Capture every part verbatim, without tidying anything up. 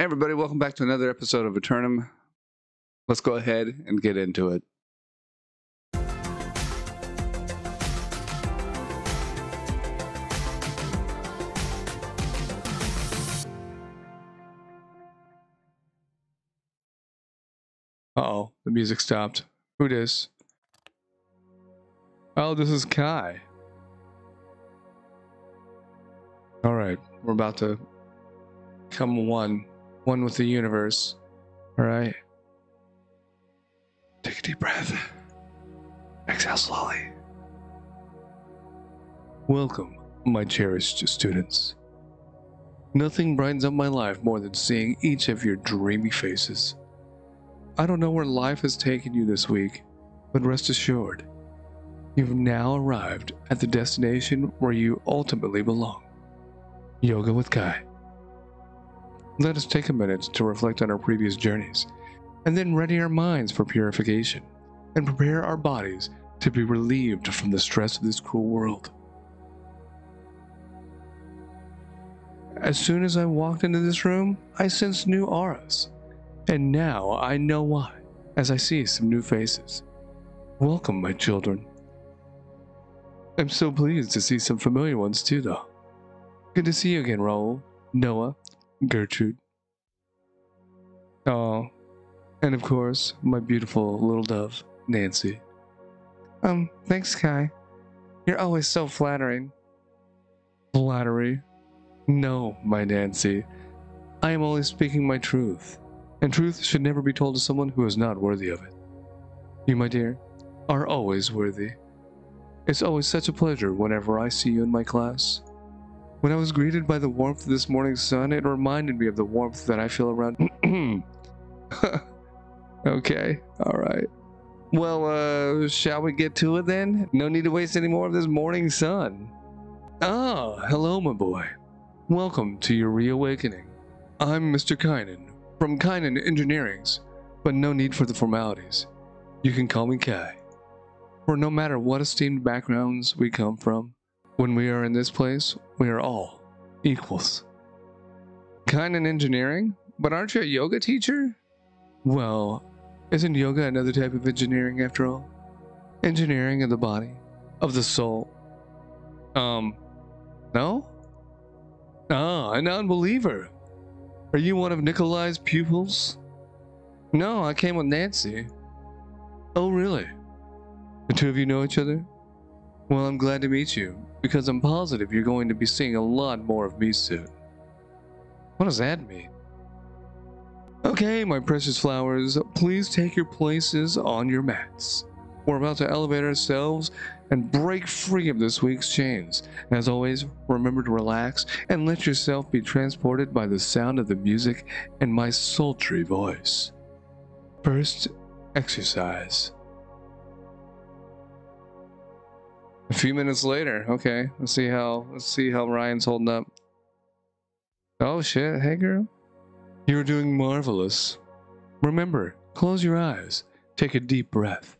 Hey everybody, welcome back to another episode of Eternum. Let's go ahead and get into it. Uh-oh, the music stopped. Who dis? Oh, this is Kai. Alright, we're about to become one. One with the universe. All right. Take a deep breath. Exhale slowly. Welcome, my cherished students. Nothing brightens up my life more than seeing each of your dreamy faces. I don't know where life has taken you this week, but rest assured, you've now arrived at the destination where you ultimately belong. Yoga with Kai. Let us take a minute to reflect on our previous journeys, and then ready our minds for purification, and prepare our bodies to be relieved from the stress of this cruel world. As soon as I walked into this room, I sensed new auras, and now I know why, as I see some new faces. Welcome, my children. I'm so pleased to see some familiar ones too, though. Good to see you again, Raul, Noah, Gertrude. Oh, and of course, my beautiful little dove, Nancy. Um, thanks, Kai. You're always so flattering. Flattery? No, my Nancy. I am only speaking my truth, and truth should never be told to someone who is not worthy of it. You, my dear, are always worthy. It's always such a pleasure whenever I see you in my class. When I was greeted by the warmth of this morning's sun, it reminded me of the warmth that I feel around— Okay, alright. Well, uh, shall we get to it then? No need to waste any more of this morning sun. Ah, hello my boy. Welcome to your reawakening. I'm Mister Keenan, from Keenan Engineering's, but no need for the formalities. You can call me Kai. For no matter what esteemed backgrounds we come from, when we are in this place, we are all equals. Keenan Engineering? But aren't you a yoga teacher? Well, isn't yoga another type of engineering after all? Engineering of the body, of the soul. Um, no? Ah, a non-believer. Are you one of Nikolai's pupils? No, I came with Nancy. Oh, really? The two of you know each other? Well, I'm glad to meet you, because I'm positive you're going to be seeing a lot more of me soon. What does that mean? Okay, my precious flowers, please take your places on your mats. We're about to elevate ourselves and break free of this week's chains. As always, remember to relax and let yourself be transported by the sound of the music and my sultry voice. First, exercise. A few minutes later, okay. Let's see how let's see how Ryan's holding up. Oh shit, hey girl. You're doing marvelous. Remember, close your eyes, take a deep breath,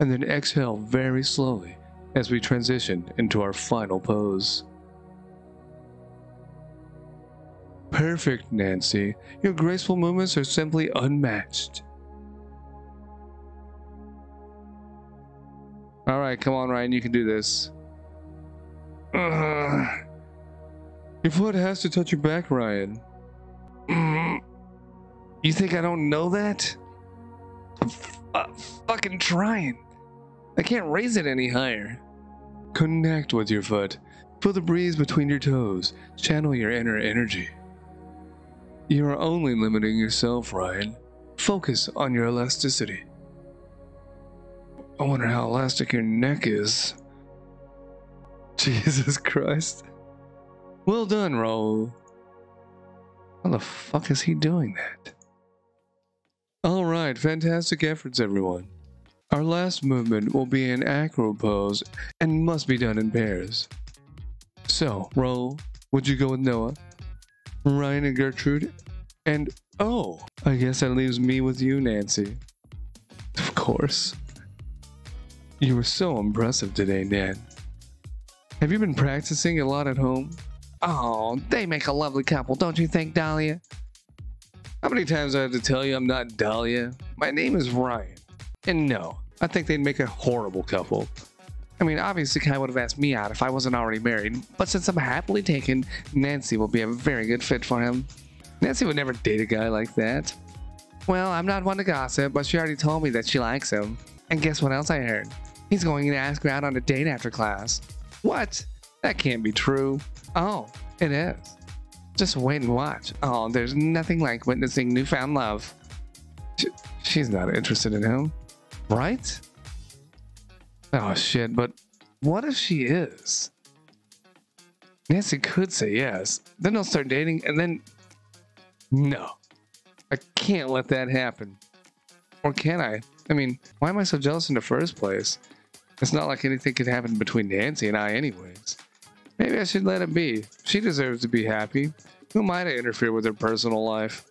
and then exhale very slowly as we transition into our final pose. Perfect, Nancy. Your graceful movements are simply unmatched. All right, come on, Ryan, you can do this. Uh, your foot has to touch your back, Ryan. You think I don't know that? I'm f uh, fucking trying. I can't raise it any higher. Connect with your foot. Feel the breeze between your toes. Channel your inner energy. You are only limiting yourself, Ryan. Focus on your elasticity. I wonder how elastic your neck is. Jesus Christ. Well done, Raul. How the fuck is he doing that? Alright, fantastic efforts, everyone. Our last movement will be an acro pose and must be done in pairs. So, Raul, would you go with Noah, Ryan and Gertrude, and oh, I guess that leaves me with you, Nancy. Of course. You were so impressive today, Nan. Have you been practicing a lot at home? Oh, they make a lovely couple, don't you think, Dahlia? How many times do I have to tell you I'm not Dahlia? My name is Ryan. And no, I think they'd make a horrible couple. I mean, obviously Kai would have asked me out if I wasn't already married, but since I'm happily taken, Nancy will be a very good fit for him. Nancy would never date a guy like that. Well, I'm not one to gossip, but she already told me that she likes him. And guess what else I heard? He's going to ask her out on a date after class. What? That can't be true. Oh, it is. Just wait and watch. Oh, there's nothing like witnessing newfound love. She, she's not interested in him, right? Oh shit, but what if she is? Nancy could say yes. Then they'll start dating and then... No. I can't let that happen. Or can I? I mean, why am I so jealous in the first place? It's not like anything could happen between Nancy and I anyways. Maybe I should let it be. She deserves to be happy. Who am I to interfere with her personal life?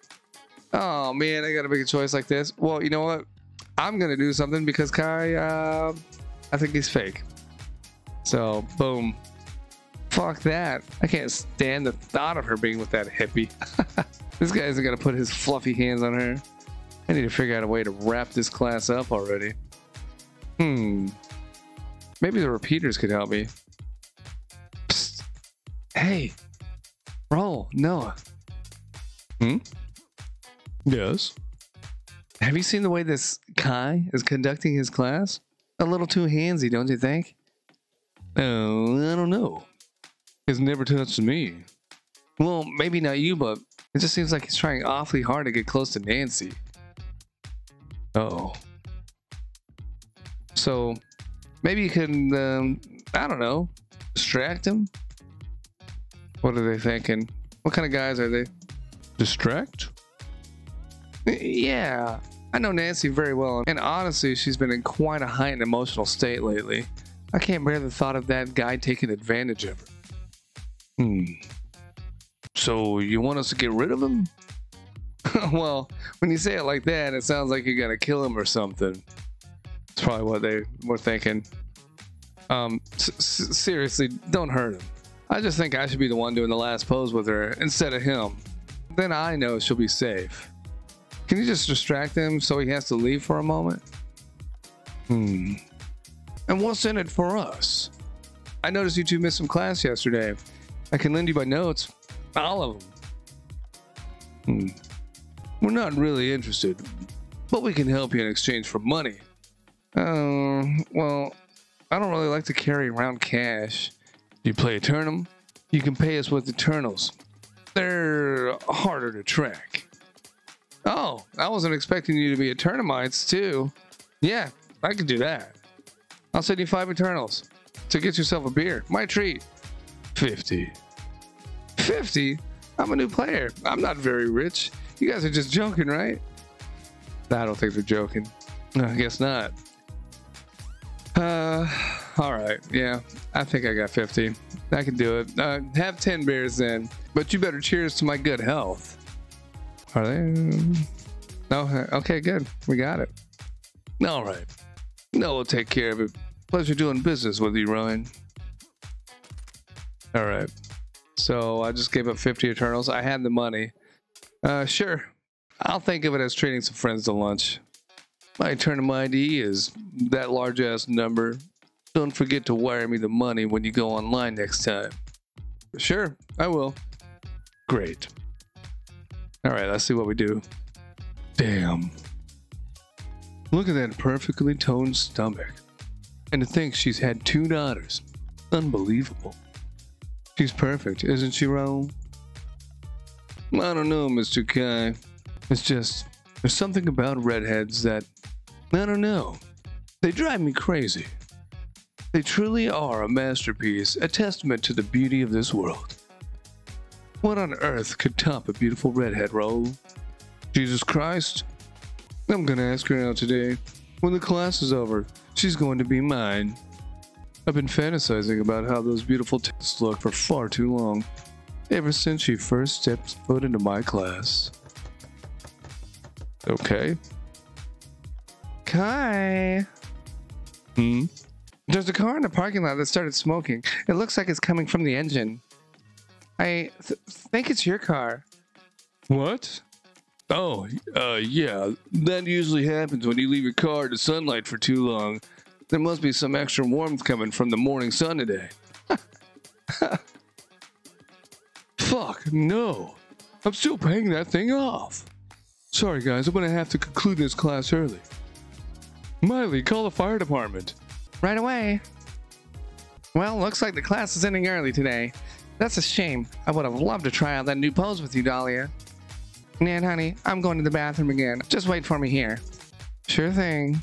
Oh man, I gotta make a choice like this. Well, you know what? I'm gonna do something because Kai, uh... I think he's fake. So, boom. Fuck that. I can't stand the thought of her being with that hippie. This guy isn't gonna put his fluffy hands on her. I need to figure out a way to wrap this class up already. Hmm. Maybe the repeaters could help me. Psst. Hey. Roll, Noah. Hmm? Yes? Have you seen the way this Kai is conducting his class? A little too handsy, don't you think? Oh, I don't know. It's never touched me. Well, maybe not you, but it just seems like he's trying awfully hard to get close to Nancy. Uh-oh. So, maybe you can, um, I don't know, distract him? What are they thinking? What kind of guys are they? Distract? Yeah. I know Nancy very well, and honestly, she's been in quite a heightened emotional state lately. I can't bear the thought of that guy taking advantage of her. Hmm. So, you want us to get rid of him? Well, when you say it like that, it sounds like you're gonna kill him or something. That's probably what they were thinking. Um, s s seriously, don't hurt him. I just think I should be the one doing the last pose with her instead of him. Then I know she'll be safe. Can you just distract him so he has to leave for a moment? Hmm. And what's in it for us? I noticed you two missed some class yesterday. I can lend you my notes. All of them. Hmm. We're not really interested, but we can help you in exchange for money. Oh, uh, well, I don't really like to carry around cash. You play Eternum? You can pay us with Eternals. They're harder to track. Oh, I wasn't expecting you to be Eternumites, too. Yeah, I could do that. I'll send you five Eternals. So get yourself a beer. My treat. fifty. fifty? I'm a new player. I'm not very rich. You guys are just joking, right? I don't think they're joking. No, I guess not. Uh, alright. Yeah, I think I got fifty. I can do it. Uh, have ten beers then. But you better cheers to my good health. Are they? No. Okay, good. We got it. All right. No, we'll take care of it. Pleasure doing business with you, Ryan. All right. So I just gave up fifty Eternals. I had the money. Uh, sure. I'll think of it as treating some friends to lunch. My Eternum I D is that large ass number. Don't forget to wire me the money when you go online next time. Sure, I will. Great. Alright, let's see what we do. Damn. Look at that perfectly toned stomach. And to think she's had two daughters. Unbelievable. She's perfect, isn't she, Raul? I don't know, Mister Kai. It's just, there's something about redheads that, I don't know. They drive me crazy. They truly are a masterpiece, a testament to the beauty of this world. What on earth could top a beautiful redhead, Raul? Jesus Christ. I'm gonna ask her out today. When the class is over, she's going to be mine. I've been fantasizing about how those beautiful tits look for far too long, ever since she first stepped foot into my class. Okay. Kai. Hmm? There's a car in the parking lot that started smoking. It looks like it's coming from the engine. I th think it's your car. What? Oh, uh, yeah. That usually happens when you leave your car in the sunlight for too long. There must be some extra warmth coming from the morning sun today. Fuck, no. I'm still paying that thing off. Sorry, guys. I'm going to have to conclude this class early. Miley, call the fire department. Right away. Well, looks like the class is ending early today. That's a shame. I would have loved to try out that new pose with you, Dahlia. Nan, honey, I'm going to the bathroom again. Just wait for me here. Sure thing.